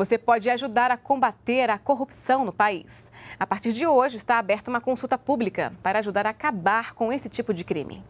Você pode ajudar a combater a corrupção no país. A partir de hoje, está aberta uma consulta pública para ajudar a acabar com esse tipo de crime.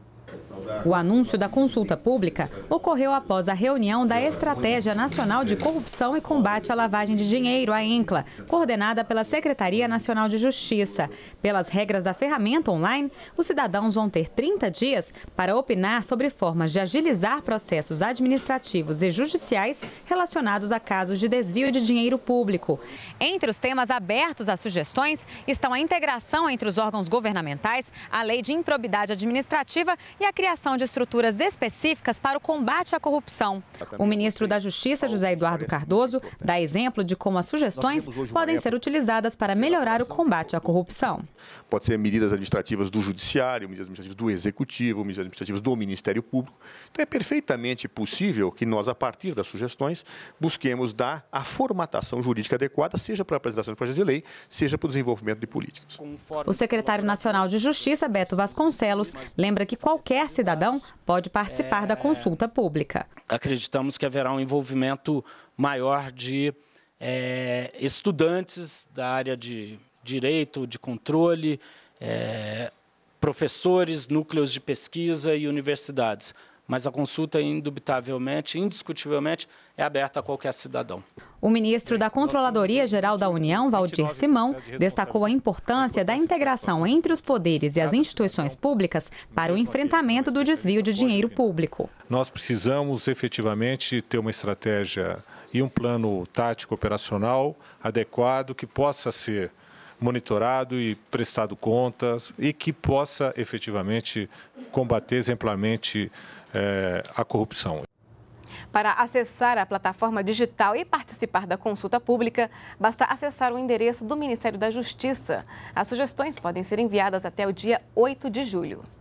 O anúncio da consulta pública ocorreu após a reunião da Estratégia Nacional de Corrupção e Combate à Lavagem de Dinheiro, a ENCLA, coordenada pela Secretaria Nacional de Justiça. Pelas regras da ferramenta online, os cidadãos vão ter 30 dias para opinar sobre formas de agilizar processos administrativos e judiciais relacionados a casos de desvio de dinheiro público. Entre os temas abertos às sugestões estão a integração entre os órgãos governamentais, a lei de improbidade administrativa e a criação de estruturas específicas para o combate à corrupção. O ministro da Justiça, José Eduardo Cardozo, dá exemplo de como as sugestões podem ser utilizadas para melhorar o combate à corrupção. Pode ser medidas administrativas do Judiciário, medidas administrativas do Executivo, medidas administrativas do Ministério Público. Então é perfeitamente possível que nós, a partir das sugestões, busquemos dar a formatação jurídica adequada, seja para a apresentação de projetos de lei, seja para o desenvolvimento de políticas. O secretário nacional de Justiça, Beto Vasconcelos, lembra que qualquer cidadão pode participar da consulta pública. Acreditamos que haverá um envolvimento maior de estudantes da área de direito, de controle, professores, núcleos de pesquisa e universidades. Mas a consulta, indubitavelmente, indiscutivelmente, é aberta a qualquer cidadão. O ministro da Controladoria-Geral da União, Valdir Simão, destacou a importância da integração entre os poderes e as instituições públicas para o enfrentamento do desvio de dinheiro público. Nós precisamos efetivamente ter uma estratégia e um plano tático operacional adequado que possa ser monitorado e prestado contas e que possa efetivamente combater exemplarmente a corrupção. Para acessar a plataforma digital e participar da consulta pública, basta acessar o endereço do Ministério da Justiça. As sugestões podem ser enviadas até o dia 8 de julho.